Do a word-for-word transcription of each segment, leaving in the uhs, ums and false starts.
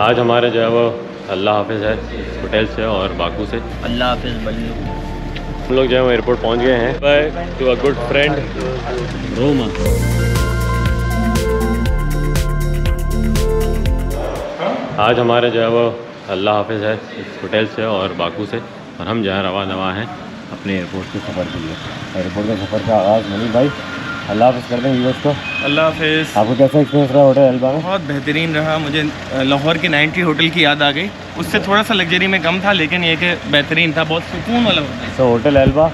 आज हमारे जो है वो अल्लाह हाफिज़ है होटल से और बाकू से। अल्लाह हाफिज़ बल्लू। हम लोग जो है वो एयरपोर्ट पहुंच गए हैं। Bye to a good friend Roma. आज हमारे जो है वो अल्लाह हाफिज़ है होटल से और बाकू से और हम जहाँ रवा नवा हैं अपने एयरपोर्ट के सफ़र के लिए। एयरपोर्ट के सफ़र का आगाज़ मुनीब भाई अल्लाह हाफिज़ कर दें यूज़ को। अल्लाह हाफिज़। आपको कैसा एक्सपीरियंस रहा होटल अल्बा में? बहुत बेहतरीन रहा। मुझे लाहौर के नाइन्टी होटल की याद आ गई। उससे थोड़ा सा लग्जरी में कम था लेकिन ये कि बेहतरीन था, बहुत सुकून वाला hotel. So hotel Alba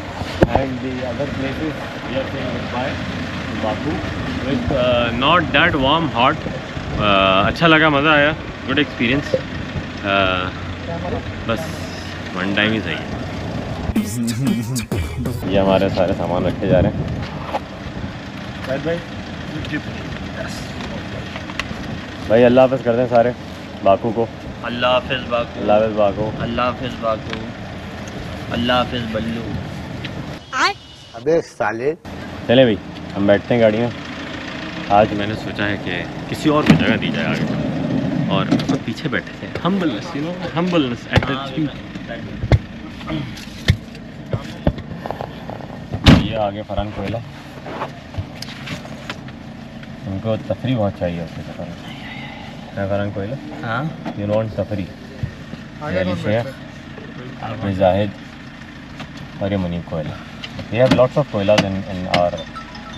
and the other places we are saying bye Baku with not that warm hot. अच्छा लगा, मज़ा आया, गुड एक्सपीरियंस। बस वन टाइम ही सही। ये हमारे सारे सामान रखे जा रहे हैं। भाई भाई अल्लाह हाफ़िज़ कर दें सारे बाकू को। अल्लाह हाफ़िज़ बाकू। अल्लाह हाफ़िज़ बाकू। अल्लाह हाफ़िज़ बाकू। अल्लाह हाफ़िज़ बल्लू। अबे साले चले भाई, हम बैठते हैं गाड़ी में। आज मैंने सोचा है कि किसी और को जगह दी जाए आगे और तो पीछे बैठे थे। Humbleness, you know, humbleness at the speed. ये आगे फरहान कोला, उनको तफरी बहुत चाहिए उसके सफर में। फरहान कोयला, हाँ यू वांट तफरी। एम. ज़ाहिद और ये Munib Kola. We have lots of कोयलाज in in our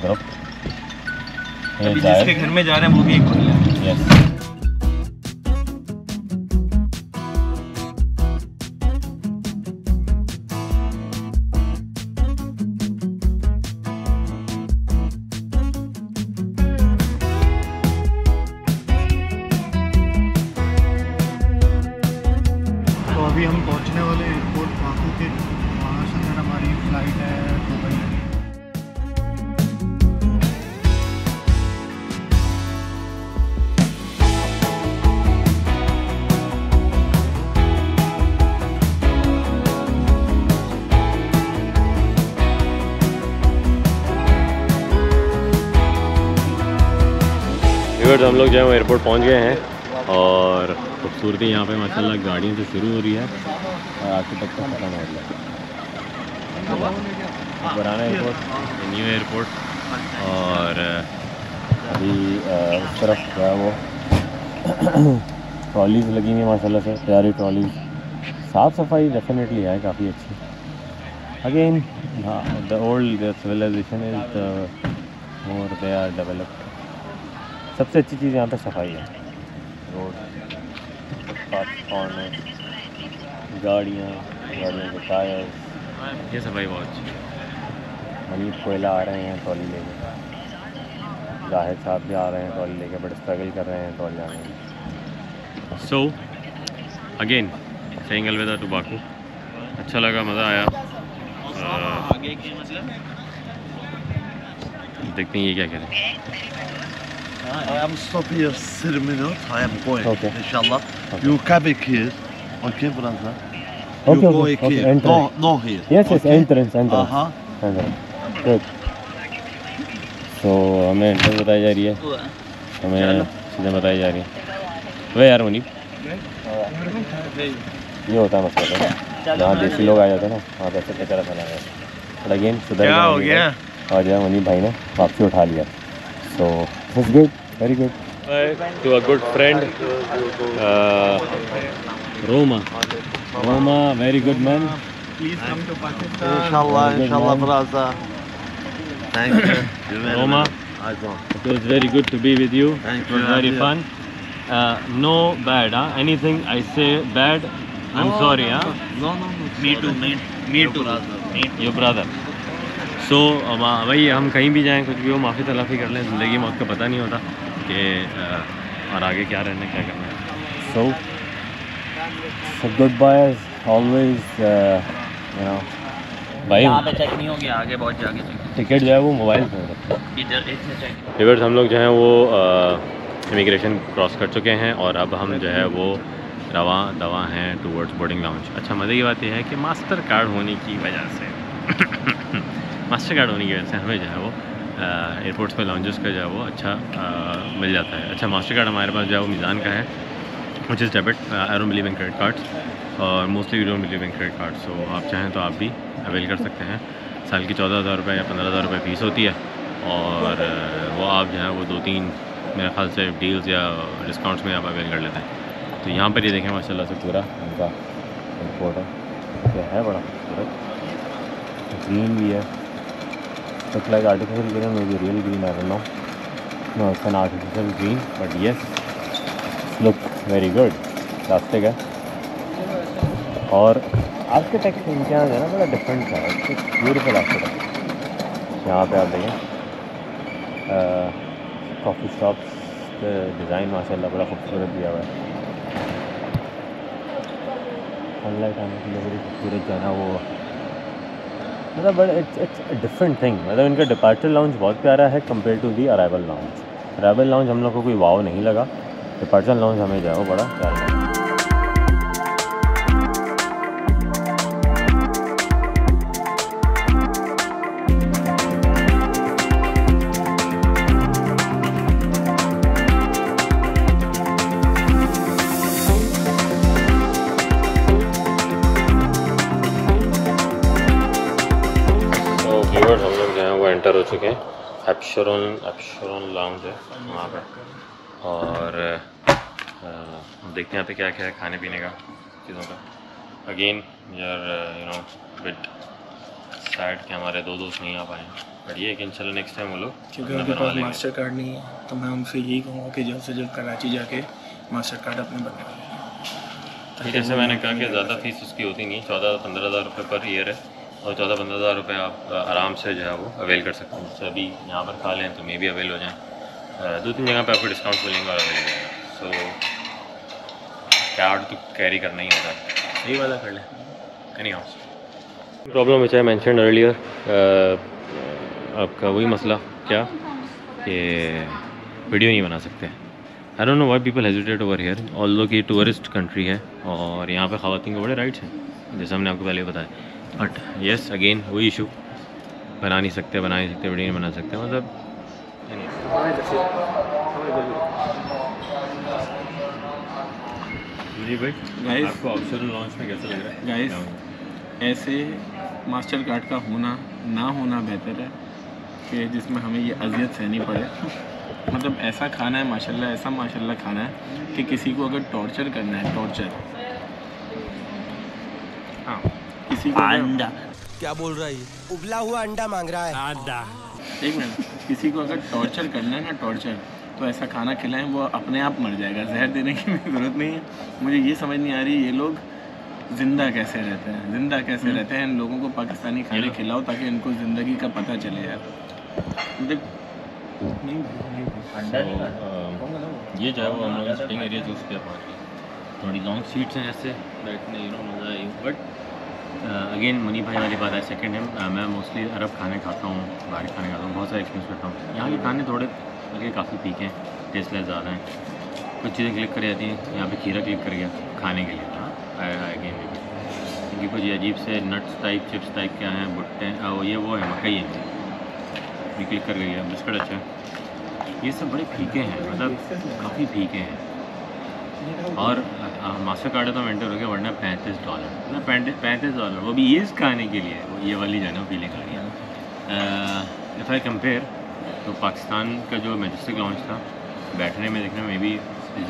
group. जिसके घर में जा रहे हैं वो भी एक कोयला। यस। अभी हम पहुंचने वाले एयरपोर्ट बाकू के, वहाँ से फिर हमारी फ्लाइट है दुबई। हम लोग जो है एयरपोर्ट पहुंच गए हैं और खूबसूरती यहाँ पे माशाल्लाह गाड़ियों से शुरू हो रही है और आगे तक का खत्म हो गया। पुराना एयरपोर्ट, न्यू एयरपोर्ट और अभी उस तरफ क्या वो ट्रॉलीज लगी हुई है माशाल्लाह से, प्यारी ट्रॉलीज। साफ़ सफाई डेफिनेटली है काफ़ी अच्छी। Again the old civilization is more they are developed. सबसे अच्छी चीज़ यहाँ पे सफाई है, रोड, कॉर्नर, गाड़ियाँ, गाड़ियों के टायर्स, ये सफाई बहुत अच्छी है। मुनीब कोयला आ रहे हैं ट्रॉली लेके, जाहिद साहब भी आ रहे हैं ट्रॉली लेके, बट स्ट्रगल कर रहे हैं ट्रॉली आने में। सो अगेन सेइंग अलविदा टू बाकू। अच्छा लगा, मज़ा आया। आ, देखते हैं ये क्या कह रहे हैं। I am stopping here seven minutes. I am going. Okay. Inshallah. Okay. You come here. Okay, brother. You okay, go okay, here. Okay. No, no here. Yes, okay. Yes. Entrance, entrance. Uh huh. Entrance. Good. So, हमें entrance बताई जा रही है. हमें चीज़ें बताई जा रही हैं. वे यार मुनीब. ये होता है मसला. जहाँ देसी लोग आ जाते हैं ना, वहाँ पैसे कचरा फैलाते हैं. Again, सुधर गया. क्या हो गया? और यार मुनीब भाई ने वापसी उठा लिया. So, it's good, very good. Bye to a good friend, uh, Roma. Roma, very good man. Please come to Pakistan. Inshallah, inshallah, brother. Thank you. Roma, it was very good to be with you. Thank you. It was very fun. Uh, no bad, huh? Anything I say bad, I'm no, sorry, no, huh? No, no, no. Me too, me, me too, me too. Your brother. तो भाई हम कहीं भी जाएं, कुछ भी हो, माफ़ी तलाफ़ी कर लें। ज़िंदगी में आपका पता नहीं होता कि और आगे क्या रहना क्या करना है। So so goodbye always, you know भाई। यहाँ पे चेक नहीं होगी, आगे बहुत जाके टिकट जो है वो मोबाइल पे होगा। रिवर्स हम लोग जो हैं वो इमिग्रेशन क्रॉस कर चुके हैं और अब हम जो है वो रवा दवा हैं टूवर्ड्स बोर्डिंग लाउंज। अच्छा, मज़े की बात यह है कि मास्टर कार्ड होने की वजह से मास्टर कार्ड होने की वजह से हमें जो है वो एयरपोर्ट्स में लॉन्जेस का जो है वो अच्छा आ, मिल जाता है। अच्छा, मास्टर कार्ड हमारे पास जो है वो मीज़ान का है which is debit. uh, I don't believe in credit cards और mostly we don't believe in credit cards. So आप चाहें तो आप भी avail कर सकते हैं. साल की चौदह हज़ार रुपये या पंद्रह हज़ार रुपये फीस होती है और वो आप जो है वो दो तीन मेरे ख्याल से डील्स या डिस्काउंट्स में आप अवेल कर लेते हैं. तो यहाँ पर ये देखें माशाल्लाह से पूरा उनका एयरपोर्ट है, यह है बड़ा खूबसूरत, ग्रीन भी है, look like artificial green, maybe real green, I don't know, no it's an artificial green but yes look very good. रास्ते का और आज के टैक्स क्या है ना बड़ा डिफरेंट था, ब्यूटीफुल रास्ते का. यहाँ पर आप देखें कॉफ़ी शॉप्स का डिज़ाइन माशाल्लाह बड़ा खूबसूरत दिया हुआ है. अल्लाह के लिए बड़ी खूबसूरत जाना वो मतलब बड़ा इट्स इट्स डिफरेंट थिंग. मतलब इनका डिपार्चर लाउंज बहुत प्यारा है compare to the arrival lounge. Arrival lounge हम लोग को कोई वाव नहीं लगा, डिपार्चर लाउंज हमें जाओ बड़ा प्यारा लगा. एंटर हो चुके हैं एप्शरॉन एप्शरॉन लाउंज है वहाँ पर और देखते हैं यहाँ पे क्या क्या है खाने पीने का चीज़ों का. अगेन यार यू नो बिट सैड के हमारे दो दोस्त नहीं आ पाए बट ये कि इंशाल्लाह नेक्स्ट टाइम वो लोग, क्योंकि उनके पास मास्टर कार्ड नहीं है तो मैं उनसे यही कहूँगा कि जल्द से जल्द कराची जाके मास्टर कार्ड अपने बनवा लें. जैसे मैंने कहा कि ज़्यादा फीस उसकी होती नहीं, चौदह पंद्रह हज़ार रुपये पर ईयर है और चौदह पंद्रह हज़ार रुपये आप आराम से जो है वो अवेल कर सकते हैं. उससे अभी यहाँ पर खा लें तो मे भी अवेल हो जाए, दो तीन जगह पे आपको डिस्काउंट मिलेंगे और अवेल हो जाएगा. सो कार्ड तो कैरी करना ही होता है, यही वाला कर लें. Anyhow problem which I mentioned earlier, आपका वही मसला क्या कि वीडियो नहीं बना सकते. I don't know why people hesitate over here, although कि टूरिस्ट कंट्री है और यहाँ पर ख़वातीन के बड़े राइट्स हैं जैसे हमने आपको पहले बताया. बट यस अगेन वही इशू, बना नहीं सकते बना नहीं सकते वीडियो नहीं बना सकते. मतलब भाई आपको ऑप्शनल लॉन्च में कैसा लग रहा है गाइस? ऐसे मास्टर कार्ड का होना ना होना बेहतर है कि जिसमें हमें ये अजियत सहनी पड़े. मतलब ऐसा खाना है माशाल्लाह, ऐसा माशाल्लाह खाना है कि किसी को अगर टॉर्चर करना है टॉर्चर हाँ किसी को अंडा क्या बोल रहा है ये उबला हुआ अंडा मांग रहा है आधा एक मिनट किसी को अगर टॉर्चर करना है ना टॉर्चर तो ऐसा खाना खिलाएं वो अपने आप मर जाएगा. जहर देने की ज़रूरत नहीं है. मुझे ये समझ नहीं आ रही ये लोग ज़िंदा कैसे रहते हैं, ज़िंदा कैसे रहते हैं. इन लोगों को पाकिस्तानी खाने खिलाओ ताकि इनको ज़िंदगी का पता चले यार. ये जो है वो हम लोग सिटिंग एरिया जो उस पर पहुँच गए, थोड़ी लॉन्ग सीट्स हैं जैसे बैठने मज़ा आई. बट अगेन मुनीब भाई वाली बात है सेकंड टाइम. uh, मैं मोस्टली अरब खाने खाता हूँ, बाहर खाने खाता हूँ, बहुत सारे एक्सपीरियंस करता हूँ. यहाँ के खाने थोड़े बल्कि काफ़ी फीके हैं, टेस्टलेस ज़्यादा हैं, कुछ चीज़ें क्लिक कर जाती हैं. यहाँ पे खीरा क्लिक कर गया खाने के लिए अगेन क्योंकि कुछ अजीब से नट्स टाइप चिप्स टाइप क्या हैं भुट्टे वो ये वो है मकई है ये क्लिक कर गया. बिस्किट अच्छा है, ये सब बड़े फीके हैं, मतलब काफ़ी फीके हैं. और मास्टर कार्ड है तो एंटर हो गया वरना पैंतीस डॉलर ना पैंतीस पैंतीस डॉलर वो भी ये खाने के लिए ये वाली जाना फीलिंग आ रही है. इफ़ आई कंपेयर तो पाकिस्तान का जो मैजेस्टिक लॉन्च था बैठने में देखने में भी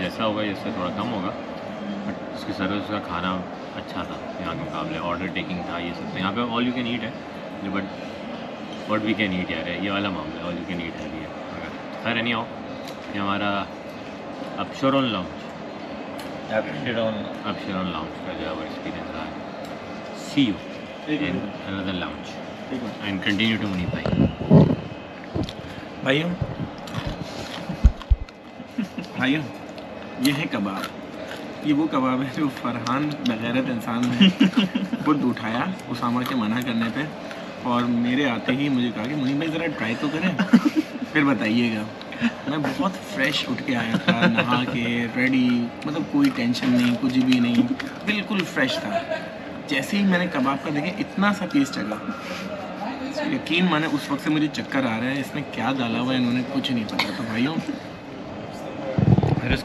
जैसा होगा इससे थोड़ा कम होगा बट उसकी सर्विस का खाना अच्छा था यहाँ के मुकाबले. ऑर्डर टेकिंग था ये सब, तो यहाँ पर ऑल यू कैन ईट है but what we can eat यार ये वाला मामला ऑल यू कैन ईट है. खैर एनी हाउ ये हमारा Absheron lounge Absheron Absheron lounge का जो है एक्सपीरियंस रहा है. See you in another lounge and continue to Munib भाई. भाइयों भाइयों ये है कबाब, ये वो कबाब है जो फरहान बगैरत इंसान ने खुद उठाया उसामा के मना करने पे और मेरे आते ही मुझे कहा कि मुनीब भाई ज़रा ट्राई तो करें फिर बताइएगा. मैं बहुत फ्रेश उठ के आया था, नहा के रेडी, मतलब कोई टेंशन नहीं कुछ भी नहीं, बिल्कुल फ्रेश था. जैसे ही मैंने कबाब का देखा इतना सा पीस चला यकीन माने उस वक्त से मुझे चक्कर आ रहा है इसमें क्या डाला हुआ है इन्होंने कुछ नहीं पता. तो भाइयों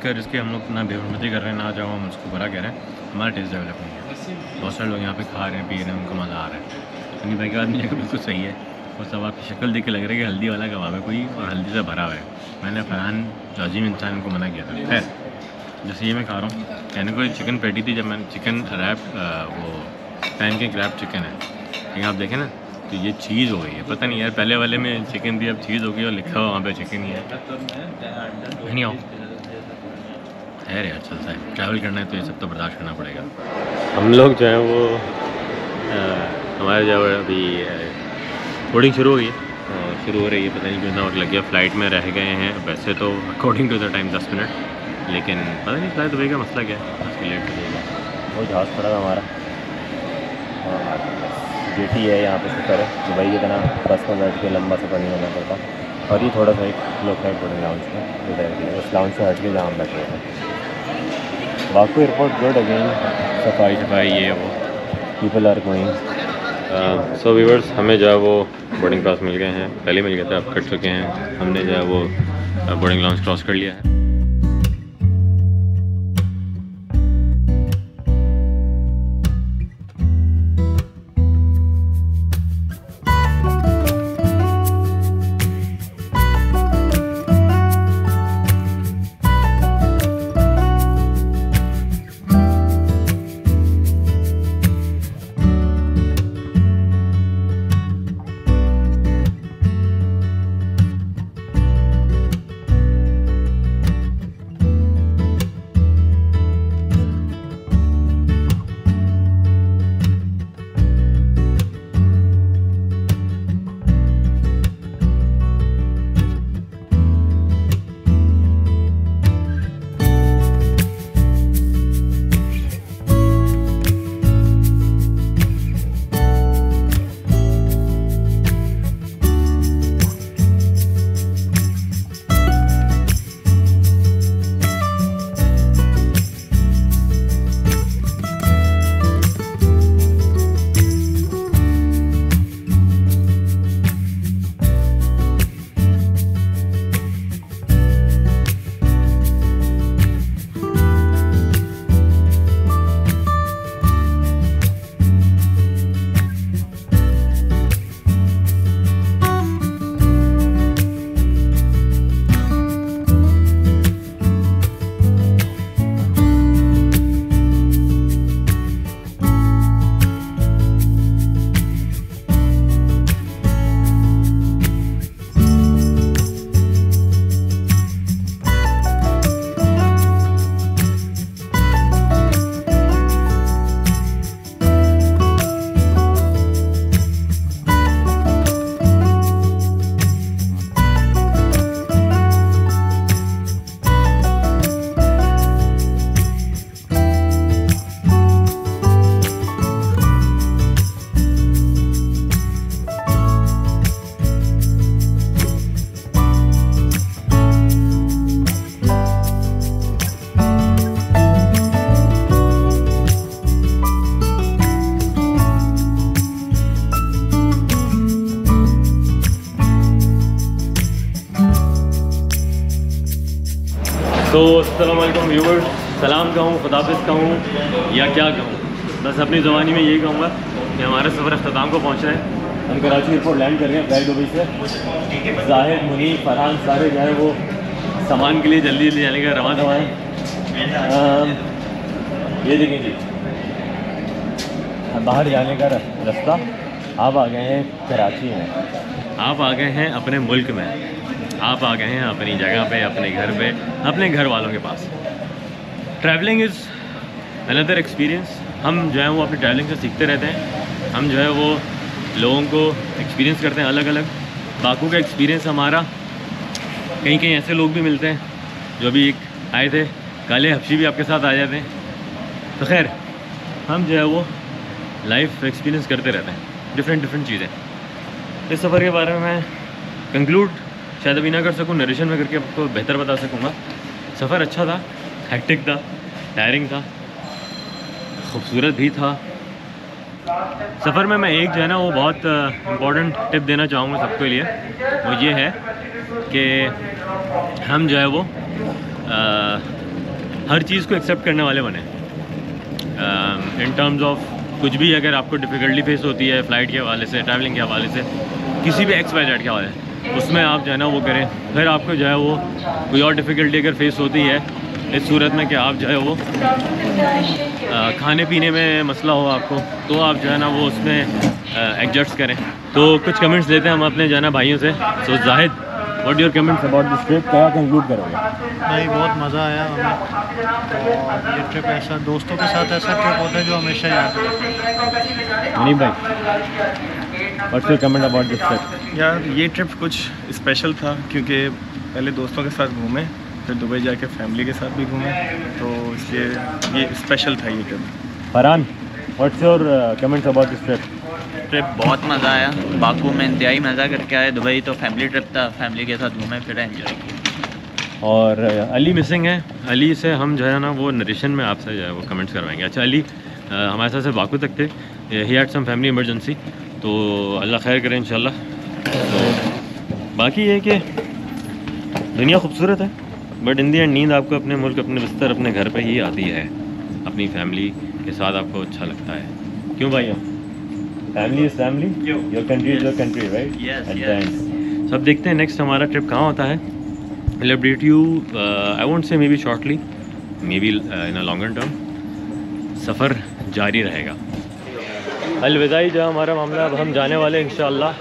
इसका जिसके हम लोग ना बेहरमती कर रहे हैं ना जाओ हम उसको बुरा कह रहे हैं, हमारा टेस्ट डेवलप नहीं है। बहुत सारे लोग यहाँ पे खा रहे हैं पी रहे हैं, उनको मज़ा आ रहा है। अपनी भाई के बाद मुझे बिल्कुल सही है। और सब आपकी शक्ल देख के लग रहा है कि हल्दी वाला कबाब है कोई और हल्दी से भरा हुआ है। मैंने फरहान जाजिम इंसान को मना किया था। खैर जैसे ये मैं खा रहा हूँ, मैंने कोई चिकन पेटी थी, जब मैंने चिकन रैप वो पैन के रैप चिकन है, लेकिन आप देखें ना तो ये चीज़ हो गई है। पता नहीं यार, पहले वाले में चिकन थी अब चीज़ हो गई और लिखा हुआ वहाँ पे चिकन ही है। नहीं आओ यार, यार चलता है, ट्रैवल करना है तो ये सब तो बर्दाश्त करना पड़ेगा। हम लोग जो है वो आ, हमारे जो है अभी बोर्डिंग शुरू हो गई है, शुरू हो रही है, पता नहीं कितना वक्त लग गया। फ़्लाइट में रह गए हैं वैसे तो अकॉर्डिंग टू द टाइम दस मिनट, लेकिन पता नहीं फ्लाइट दुबई का मसला क्या है, उसके लेट हो जाएगा। बहुत जहाज़ पड़ा था हमारा, जेटी है यहाँ पे सफ़र है दुबई की तरह, बस में बैठ के लंबा सफ़र नहीं होना पड़ता। और ये थोड़ा सा एक लोकल बोर्डिंग लाउंज में उधर के उस लाउंज से हट के जहाँ बैठे हुए हैं। बाकू एयरपोर्ट गुड अगेन, सफाई सफाई ये वो people are going. So viewers, हमें जो है वो बोर्डिंग पास मिल गए हैं, पहले मिल गए थे, अब कट चुके हैं। हमने जो है वो बोर्डिंग लाउंज क्रॉस कर लिया है। तो अस्सलाम वालेकुम व्यूअर्स, सलाम कहूँ, खुदाफिज़ कहूँ या क्या कहूँ, बस अपनी ज़बानी में यही कहूँगा कि हमारा सफ़र अख्ताम को पहुँच रहा है। हम कराची एयरपोर्ट लैंड कर रहे हैं फ्लाइट दुबई से। ज़ाहिद, मुनीब, फरहान सारे जो है वो सामान के लिए जल्दी जल्दी जाने का रवाना हुआ है। ये देखें जी, बाहर जाने का रास्ता। आप आ गए हैं कराची में, आप आ गए हैं अपने मुल्क में, आप आ गए हैं अपनी जगह पे, अपने घर पे, अपने घर वालों के पास। Travelling is another experience. हम जो है वो अपनी ट्रैवलिंग से सीखते रहते हैं, हम जो है वो लोगों को एक्सपीरियंस करते हैं अलग अलग। बाकू का एक्सपीरियंस हमारा, कहीं कहीं ऐसे लोग भी मिलते हैं जो भी एक आए थे, काले हबशी भी आपके साथ आ जाते हैं। तो खैर हम जो है वो लाइफ एक्सपीरियंस करते रहते हैं, डिफरेंट डिफरेंट चीज़ें। इस सफ़र के बारे में मैं कंक्लूड शायद अभी ना कर सकूँ, नरेशन में करके आपको बेहतर बता सकूँगा। सफ़र अच्छा था, हैक्टिक था, टायरिंग था, खूबसूरत भी था। सफ़र में मैं एक जो है ना वो बहुत इम्पॉर्टेंट टिप देना चाहूँगा सबके लिए, वो ये है कि हम जो है वो आ, हर चीज़ को एक्सेप्ट करने वाले बने इन टर्म्स ऑफ कुछ भी। अगर आपको डिफ़िकल्टी फेस होती है फ़्लाइट के हवाले से, ट्रैवलिंग के हवाले से, किसी भी एक्स वाई जेड के हवाले से, उसमें आप जो है ना वो करें। फिर आपको जो है वो कोई और डिफ़िकल्टी अगर फेस होती है इस सूरत में कि आप जो है वो आ, खाने पीने में मसला हो आपको, तो आप जो है ना वो उसमें एडजस्ट करें। तो कुछ कमेंट्स लेते हैं हम अपने जो है ना भाइयों से। So Zahid, what your comments about this trip, क्या कंक्लूड करोगे? भाई बहुत मज़ा आया हमें, तो ये ट्रिप ऐसा दोस्तों के साथ ऐसा ट्रिप होता है जो हमेशा याद है। मुनीब भाई, what your comment about this trip? यार ये ट्रिप कुछ स्पेशल था क्योंकि पहले दोस्तों के साथ घूमें, फिर दुबई जाके फैमिली के साथ भी घूमें, तो इसलिए ये स्पेशल था ये trip. Farhan, what's your comments about this trip? Trip बहुत मज़ा आया, बाकू में इंतहाई मज़ा करके आए। दुबई तो फैमिली ट्रिप था, फैमिली के साथ घूमे फिर एंजॉय किया। और अली मिसिंग है, अली से हम जो है ना वो नरेशन में आपसे जो है वो कमेंट्स करवाएंगे। अच्छा अली आ, हमारे साथ से बाकू तक थे, he had some family emergency, तो अल्लाह खैर करे इंशाल्लाह। तो बाकी ये कि दुनिया खूबसूरत है, बट इन दी एंड नींद आपको अपने मुल्क, अपने बिस्तर, अपने घर पर ही आती है। अपनी फैमिली के साथ आपको अच्छा लगता है, क्यों भाई? Family is family, your country is your country, right? Yes yes. सब देखते हैं नेक्स्ट हमारा ट्रिप कहाँ होता है। Will update you, I won't say maybe shortly, maybe in a longer term. सफ़र जारी रहेगा। अलविदाई जो हमारा मामला, अब हम जाने वाले हैं इंशाल्लाह।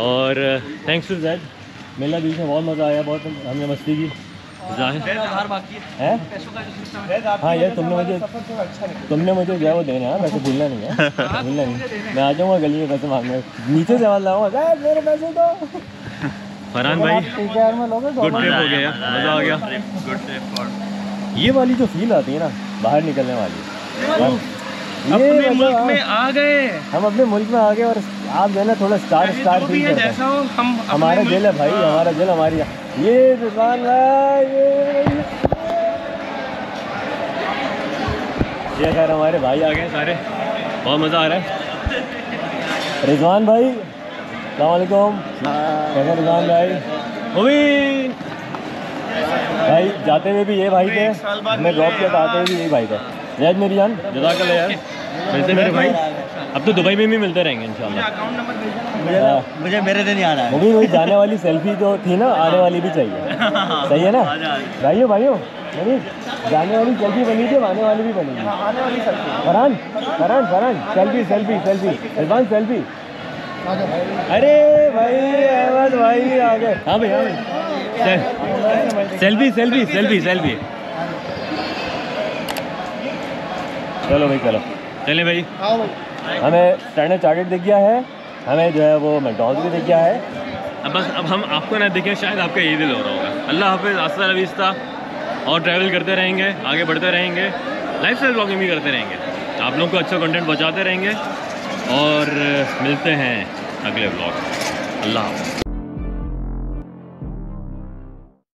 और थैंक्स टू ज़ैद, मेला बीच में बहुत मज़ा आया, बहुत हमने मस्ती की। हाँ यार तुमने मुझे तुमने मुझे गया वो देना है, वैसे भूलना नहीं है, भूलना नहीं। मैं आ जाऊँगा गली में पैसे मांगने, नीचे से आवाज़ लाऊंगा मेरे पैसे दो। फरहान भाई, गुड ट्रिप हो गया, मज़ा आ गया। ये वाली जो फील आती है ना बाहर निकलने वाली, ये मुल्क में आ गए, हम अपने मुल्क में आ गए। और आप जो है ना थोड़ा स्टार स्टार फील करते हैं, हमारा दिल है भाई, हमारा दिल हमारी ये दुकान है। ये ये खैर हमारे भाई आ गए सारे, बहुत मज़ा आ रहा है। रिजवान भाई अस्सलाम वालेकुम, कैसे रिजवान भाई? वो भी भाई जाते हुए भी ये भाई थे, मैं जॉब के आते हुए भी यही भाई थे। जैद मेरी जान, जज़ाकल्लाह यार, मिलते मेरे भाई। अब तो दुबई में भी मिलते रहेंगे इंशाल्लाह। मुझे मेरे दिन याद आया, मुझे वही जाने वाली सेल्फी जो थी ना, आने वाली भी चाहिए। सही है ना भाइयों? भाइयों मेरी जाने वाली सेल्फी बनी थी, आने वाली भी बनी थी। Farhan Farhan Farhan selfie selfie selfie Farhan selfie. अरे भाई अहमद भाई आ गए। हाँ भाई हाँ, सेल्फी सेल्फी सेल्फी सेल्फी। चलो भाई चलो, चले भाई। हमें स्टैंडर्ड चार्टर्ड दिख गया है, हमें जो है वो मैकडॉनल्ड्स भी दिख गया है। अब बस अब हम आपको ना दिखें, शायद आपका ये दिल हो रहा होगा। अल्लाह हाफिज़, अस्सलाम वालेकुम। और ट्रैवल करते रहेंगे, आगे बढ़ते रहेंगे, लाइफस्टाइल ब्लॉगिंग भी करते रहेंगे, आप लोगों को अच्छा कंटेंट पहुँचाते रहेंगे। और मिलते हैं अगले ब्लॉग। अल्लाह हाफिज़।